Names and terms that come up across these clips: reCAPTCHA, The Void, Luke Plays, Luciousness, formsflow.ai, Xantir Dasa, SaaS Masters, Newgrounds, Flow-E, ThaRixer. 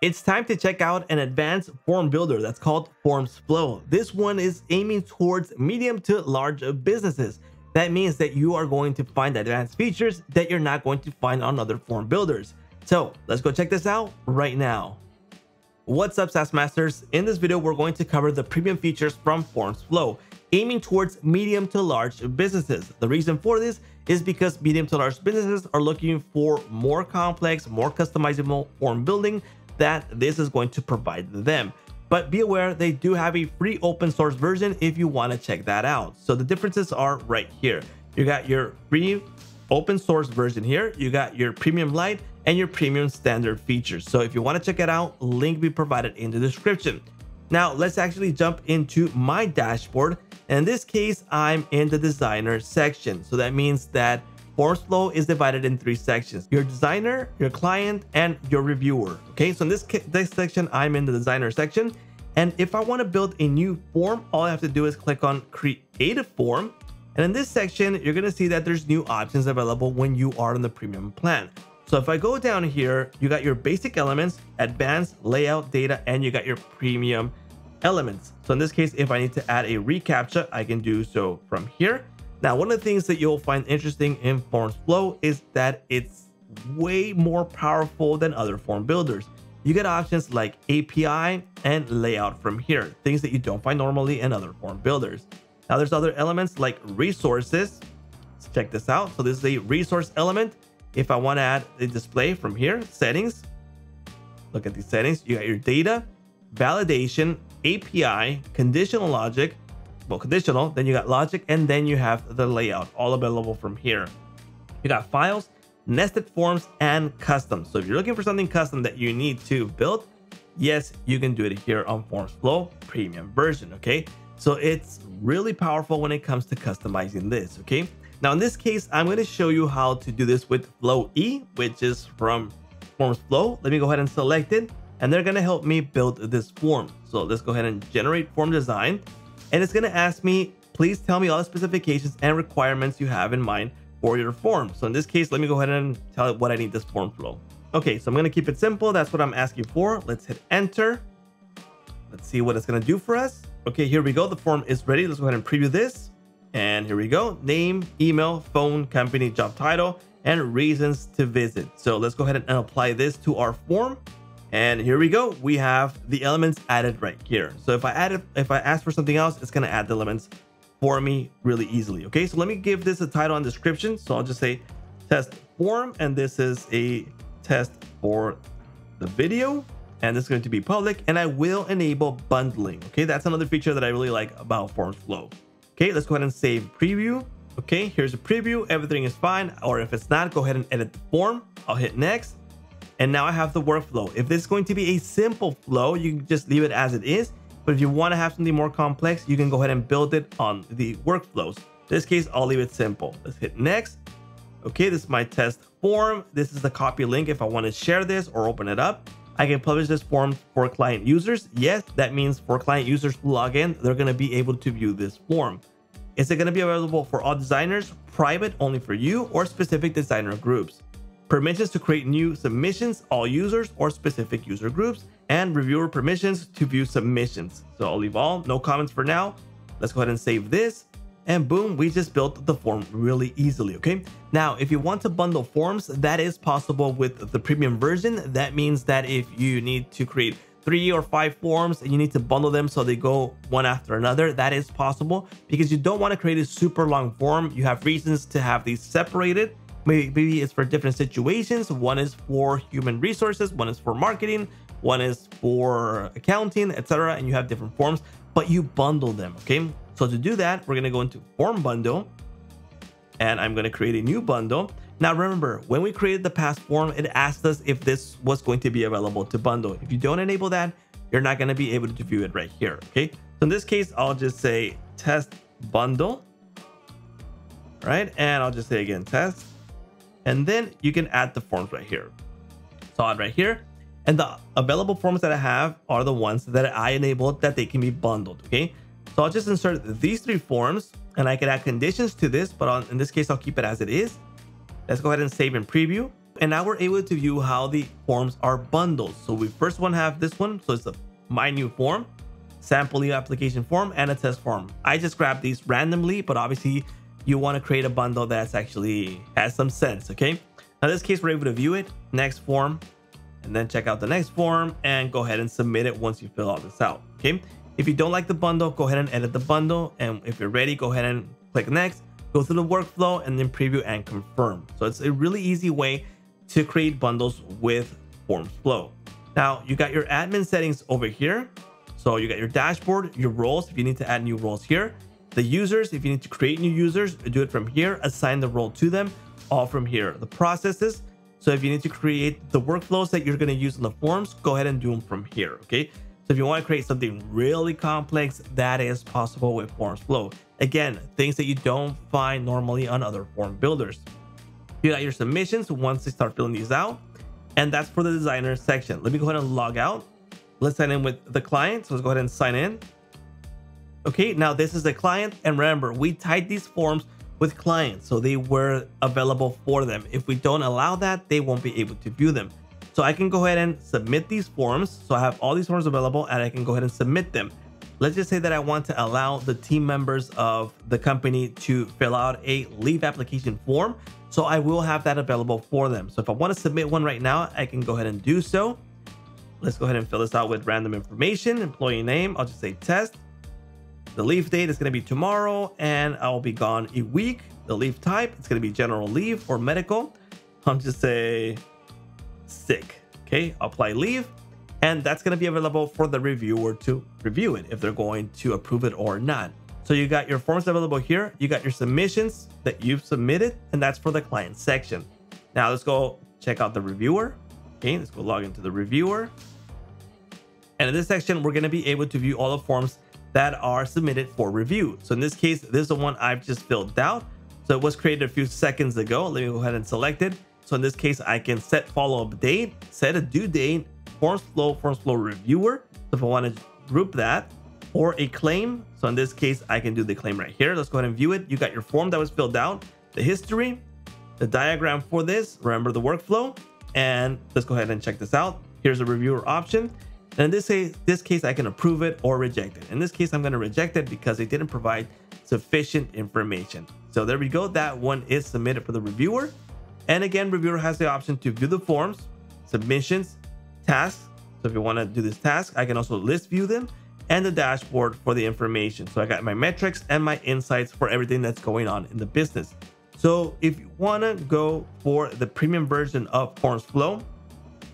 It's time to check out an advanced form builder that's called FormsFlow. This one is aiming towards medium to large businesses. That means that you are going to find advanced features that you're not going to find on other form builders. So let's go check this out right now. What's up, SaaS Masters? In this video, we're going to cover the premium features from FormsFlow, aiming towards medium to large businesses. The reason for this is because medium to large businesses are looking for more complex, more customizable form building that this is going to provide them. But be aware, they do have a free open source version if you want to check that out. So the differences are right here. You got your free open source version here, you got your premium light and your premium standard features. So if you want to check it out, link be provided in the description. Now let's actually jump into my dashboard. And in this case, I'm in the designer section. So that means that FormsFlow is divided in three sections: your designer, your client, and your reviewer. Okay, so in this section, I'm in the designer section. And if I want to build a new form, all I have to do is click on create a form. And in this section, you're going to see that there's new options available when you are on the premium plan. So if I go down here, you got your basic elements, advanced layout, data, and you got your premium elements. So in this case, if I need to add a reCAPTCHA, I can do so from here. Now, one of the things that you'll find interesting in FormsFlow is that it's way more powerful than other form builders. You get options like API and layout from here, things that you don't find normally in other form builders. Now, there's other elements like resources. Let's check this out. So this is a resource element. If I want to add a display from here, settings, look at these settings. You got your data, validation, API, conditional logic, well, conditional, then you got logic, and then you have the layout, all available from here. You got files, nested forms, and custom. So if you're looking for something custom that you need to build, yes, you can do it here on FormsFlow premium version. Okay, so it's really powerful when it comes to customizing this. Okay, now in this case, I'm going to show you how to do this with Flow-E, which is from FormsFlow. Let me go ahead and select it, and they're going to help me build this form. So let's go ahead and generate form design. And it's going to ask me, please tell me all the specifications and requirements you have in mind for your form. So in this case, let me go ahead and tell it what I need this form flow. Okay, so I'm going to keep it simple. That's what I'm asking for. Let's hit enter. Let's see what it's going to do for us. Okay, here we go. The form is ready. Let's go ahead and preview this. And here we go. Name, email, phone, company, job title, and reasons to visit. So let's go ahead and apply this to our form. And here we go. We have the elements added right here. So if I ask for something else, it's going to add the elements for me really easily. Okay, so let me give this a title and description. So I'll just say test form, and this is a test for the video, and this is going to be public, and I will enable bundling. Okay, that's another feature that I really like about FormsFlow. Okay, let's go ahead and save preview. Okay, here's a preview. Everything is fine. Or if it's not, go ahead and edit the form. I'll hit next. And now I have the workflow. If this is going to be a simple flow, you can just leave it as it is. But if you want to have something more complex, you can go ahead and build it on the workflows. In this case, I'll leave it simple. Let's hit next. Okay, this is my test form. This is the copy link. If I want to share this or open it up, I can publish this form for client users. Yes, that means for client users who log in, they're going to be able to view this form. Is it going to be available for all designers, private only for you, or specific designer groups? Permissions to create new submissions, all users or specific user groups, and reviewer permissions to view submissions. So I'll leave all, no comments for now. Let's go ahead and save this. And boom, we just built the form really easily, okay? Now, if you want to bundle forms, that is possible with the premium version. That means that if you need to create 3 or 5 forms and you need to bundle them so they go one after another, that is possible because you don't want to create a super long form. You have reasons to have these separated. Maybe it's for different situations. One is for human resources, one is for marketing, one is for accounting, etc. And you have different forms, but you bundle them, okay? So to do that, we're gonna go into form bundle, and I'm gonna create a new bundle. Now remember, when we created the past form, it asked us if this was going to be available to bundle. If you don't enable that, you're not gonna be able to view it right here, okay? So in this case, I'll just say test bundle, right? And I'll just say again, test. And then you can add the forms right here. So I'll add right here. And the available forms that I have are the ones that I enabled that they can be bundled, okay? So I'll just insert these 3 forms, and I can add conditions to this, but in this case, I'll keep it as it is. Let's go ahead and save and preview. And now we're able to view how the forms are bundled. So we first one have this one. So it's a My New Form, Sample New Application Form, and a Test Form. I just grabbed these randomly, but obviously you want to create a bundle that's actually has some sense, okay? Now in this case, we're able to view it, next form, and then check out the next form and go ahead and submit it once you fill all this out, okay? If you don't like the bundle, go ahead and edit the bundle. And if you're ready, go ahead and click next, go through the workflow, and then preview and confirm. So it's a really easy way to create bundles with FormsFlow. Now you got your admin settings over here. So you got your dashboard, your roles, if you need to add new roles here, the users, if you need to create new users, do it from here, assign the role to them, all from here. The processes, so if you need to create the workflows that you're gonna use in the forms, go ahead and do them from here, okay? So if you wanna create something really complex, that is possible with FormsFlow. Again, things that you don't find normally on other form builders. You got your submissions once they start filling these out, and that's for the designer section. Let me go ahead and log out. Let's sign in with the client. So let's go ahead and sign in. Okay, now this is the client. And remember, we tied these forms with clients, so they were available for them. If we don't allow that, they won't be able to view them. So I can go ahead and submit these forms. So I have all these forms available and I can go ahead and submit them. Let's just say that I want to allow the team members of the company to fill out a leave application form. So I will have that available for them. So if I want to submit one right now, I can go ahead and do so. Let's go ahead and fill this out with random information, employee name, I'll just say test. The leave date is gonna be tomorrow and I'll be gone a week. The leave type, it's gonna be general leave or medical. I'll just say sick, okay? Apply leave, and that's gonna be available for the reviewer to review it if they're going to approve it or not. So you got your forms available here, you got your submissions that you've submitted, and that's for the client section. Now let's go check out the reviewer. Okay, let's go log into the reviewer. And in this section, we're going to be able to view all the forms that are submitted for review. So in this case, this is the one I've just filled out. So it was created a few seconds ago. Let me go ahead and select it. So in this case, I can set follow-up date, set a due date, FormsFlow reviewer. So if I want to group that, or a claim. So in this case, I can do the claim right here. Let's go ahead and view it. You got your form that was filled out, the history, the diagram for this, remember the workflow. And let's go ahead and check this out. Here's a reviewer option. And in this case, I can approve it or reject it. In this case, I'm going to reject it because they didn't provide sufficient information. So there we go. That one is submitted for the reviewer. And again, reviewer has the option to view the forms, submissions, tasks. So if you want to do this task, I can also list view them, and the dashboard for the information. So I got my metrics and my insights for everything that's going on in the business. So if you want to go for the premium version of FormsFlow,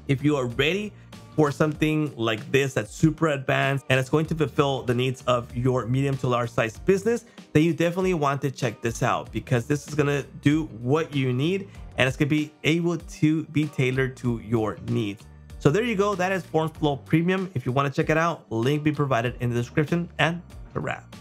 if you are ready for something like this that's super advanced and it's going to fulfill the needs of your medium to large size business, then you definitely want to check this out, because this is going to do what you need and it's going to be able to be tailored to your needs. So there you go. That is FormsFlow Premium. If you want to check it out, link be provided in the description, and a wrap.